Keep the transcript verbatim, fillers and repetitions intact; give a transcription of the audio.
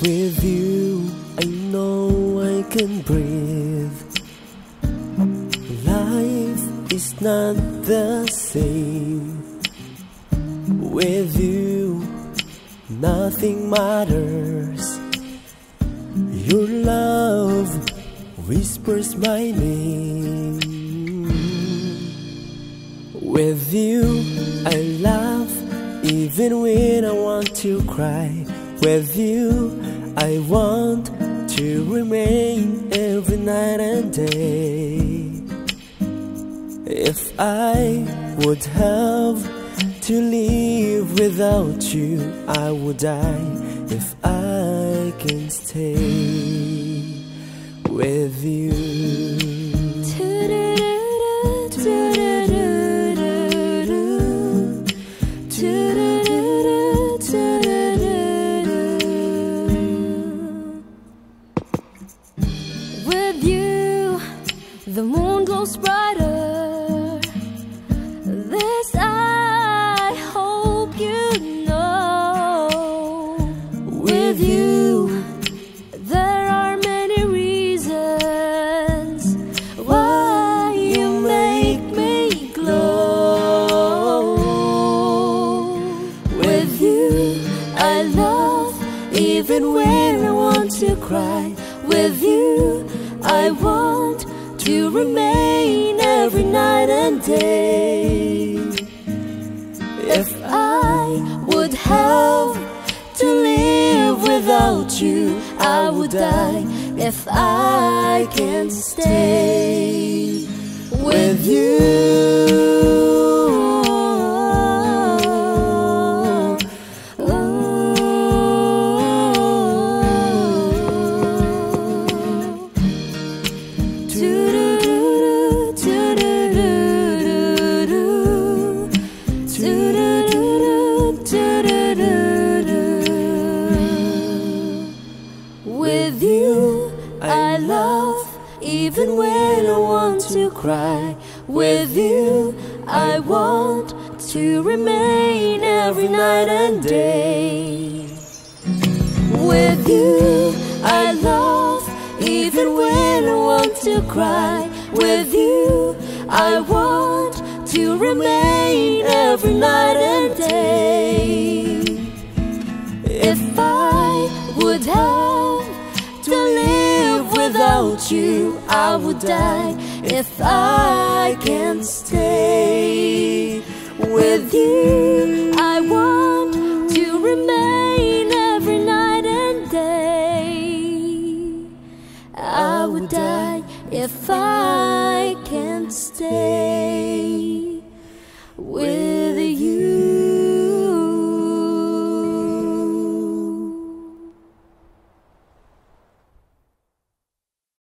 With you, I know I can breathe. Life is not the same. With you, nothing matters. Your love whispers my name. With you, I laugh even when I want to cry. With you, I want to remain every night and day. If I would have to live without you, I would die if I can stay with you. The moon glows brighter. This I hope you know. With you, there are many reasons why you make me glow. With you, I love even when I want to cry. With you, I want to remain every night and day. If I would have to live without you, I would die if I can stay with you. With you, I love even when I want to cry. With you, I want to remain every night and day. With you, I love even when I want to cry. With you, I want to remain every night and day. If I would have to live without you, I would die if I can stay with you. I want